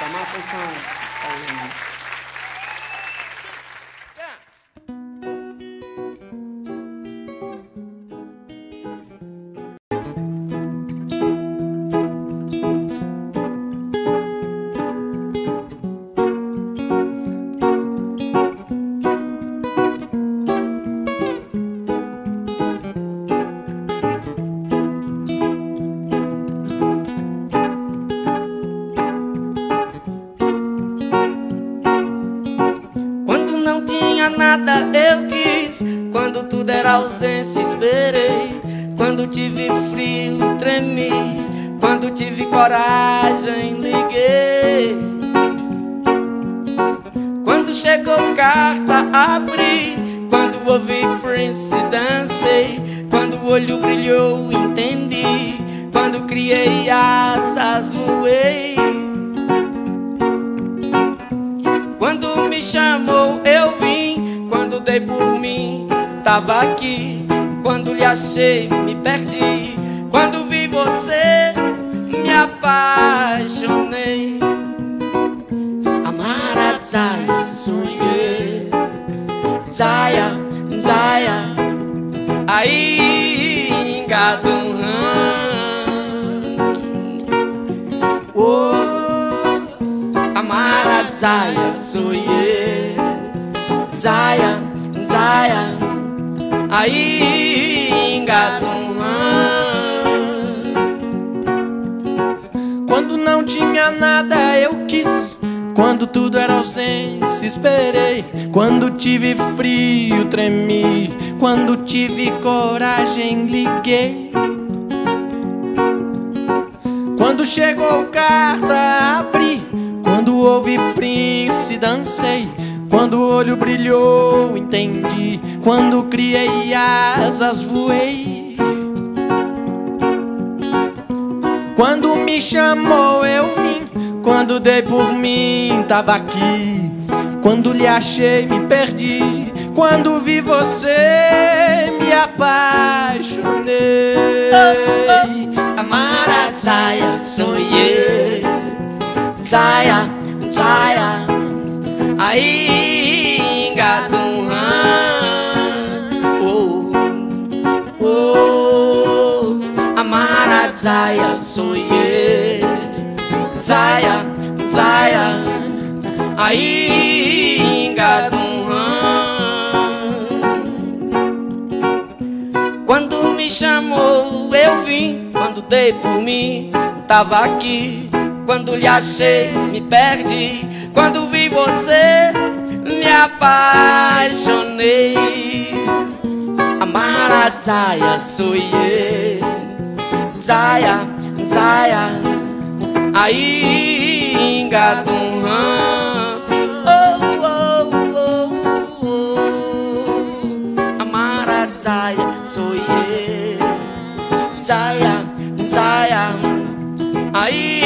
Tamazo Sound. Nada eu quis, quando tudo era ausência esperei, quando tive frio tremi, quando tive coragem liguei, quando chegou carta abri, quando ouvi Prince dancei, quando o olho brilhou entendi, quando criei asas voei, quando me chamou eu vim, quando dei por mim, tava aqui. Quando lhe achei, me perdi. Quando vi você, me apaixonei. Amara Zaya, sonhei. Zaya, Zaya. Aí, engadum. Oh, Amara Zaya, sonhei. Zaya, Zaya, aí engadum. Quando não tinha nada eu quis, quando tudo era ausência esperei, quando tive frio tremi, quando tive coragem liguei, quando chegou carta abri, quando ouvi Prince dancei, quando o olho brilhou, entendi, quando criei asas, voei. Quando me chamou, eu vim, quando dei por mim, tava aqui. Quando lhe achei, me perdi, quando vi você, me apaixonei. Amara Zaya, sonhei, Zaya, Zaya. Aí, engadum, oh, oh, Amara Zaya, sonhei, Zaya, Zaya, aí, engadum. Quando me chamou, eu vim, quando dei por mim, tava aqui, quando lhe achei, me perdi, quando vi você, me apaixonei. Amara Zaya, sonhei, Zaya, Zaya, aí engadum. Oh, oh, oh, oh. Amara Zaya, sonhei, Zaya, Zaya, aí